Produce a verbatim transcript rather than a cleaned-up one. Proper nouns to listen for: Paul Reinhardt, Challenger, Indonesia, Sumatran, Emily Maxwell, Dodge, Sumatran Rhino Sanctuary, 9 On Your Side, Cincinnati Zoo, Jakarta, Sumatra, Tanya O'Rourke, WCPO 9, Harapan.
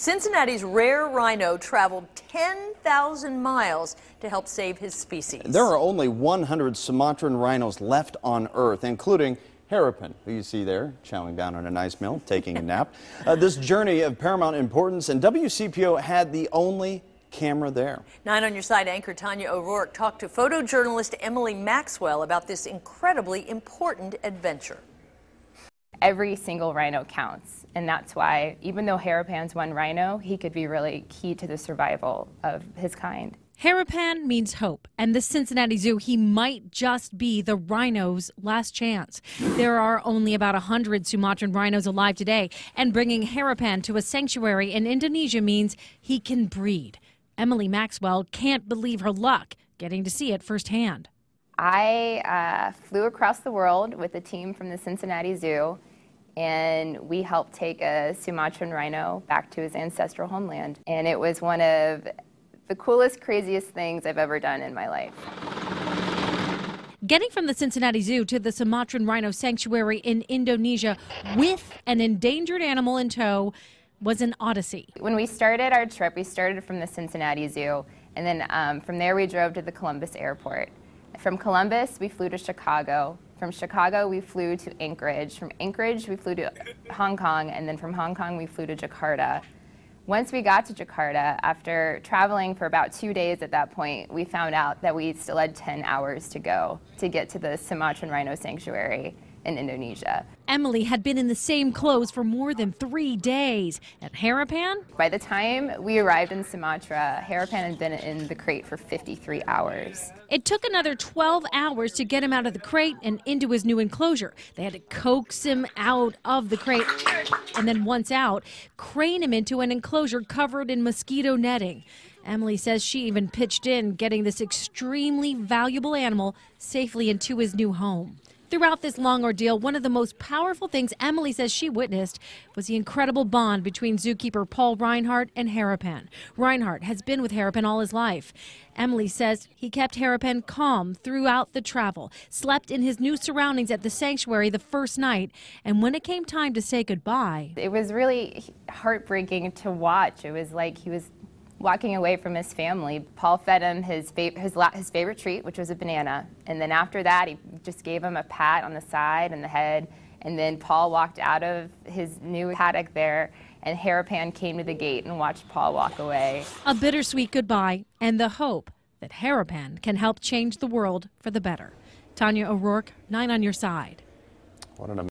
Cincinnati's rare rhino traveled ten thousand miles to help save his species. There are only one hundred Sumatran rhinos left on Earth, including Harapan, who you see there, chowing down on a nice meal, taking a nap. Uh, this journey of paramount importance, and W C P O had the only camera there. Nine on Your Side anchor Tanya O'Rourke talked to photojournalist Emily Maxwell about this incredibly important adventure. Every single rhino counts, and that's why, even though Harapan's one rhino, he could be really key to the survival of his kind. Harapan means hope, and the Cincinnati Zoo, he might just be the rhino's last chance. There are only about one hundred Sumatran rhinos alive today, and bringing Harapan to a sanctuary in Indonesia means he can breed. Emily Maxwell can't believe her luck getting to see it firsthand. I uh, flew across the world with a team from the Cincinnati Zoo, and we helped take a Sumatran rhino back to his ancestral homeland. And it was one of the coolest, craziest things I've ever done in my life. Getting from the Cincinnati Zoo to the Sumatran Rhino Sanctuary in Indonesia with an endangered animal in tow was an odyssey. When we started our trip, we started from the Cincinnati Zoo, and then um, from there we drove to the Columbus airport. From Columbus, we flew to Chicago. From Chicago, we flew to Anchorage. From Anchorage, we flew to Hong Kong, and then from Hong Kong, we flew to Jakarta. Once we got to Jakarta, after traveling for about two days at that point, we found out that we still had ten hours to go to get to the Sumatran Rhino Sanctuary in Indonesia. Emily had been in the same clothes for more than three days. At Harapan? By the time we arrived in Sumatra, Harapan had been in the crate for fifty-three hours. It took another twelve hours to get him out of the crate and into his new enclosure. They had to coax him out of the crate and then, once out, crane him into an enclosure covered in mosquito netting. Emily says she even pitched in getting this extremely valuable animal safely into his new home. Throughout this long ordeal, one of the most powerful things Emily says she witnessed was the incredible bond between zookeeper Paul Reinhardt and Harapan. Reinhardt has been with Harapan all his life. Emily says he kept Harapan calm throughout the travel, slept in his new surroundings at the sanctuary the first night, and when it came time to say goodbye... It was really heartbreaking to watch. It was like he was walking away from his family. Paul fed him his, fav his, la his favorite treat, which was a banana. And then after that, he just gave him a pat on the side and the head. And then Paul walked out of his new paddock there, and Harapan came to the gate and watched Paul walk away. A bittersweet goodbye, and the hope that Harapan can help change the world for the better. Tanya O'Rourke, nine on Your Side. What an